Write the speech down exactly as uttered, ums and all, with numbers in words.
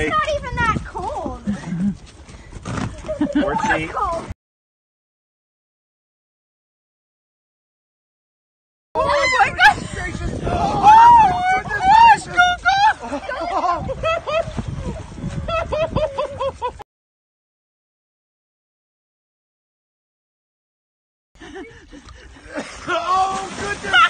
It's not even that cold. It's cold. Oh my gosh! Oh my gosh, Coco! Oh, goodness!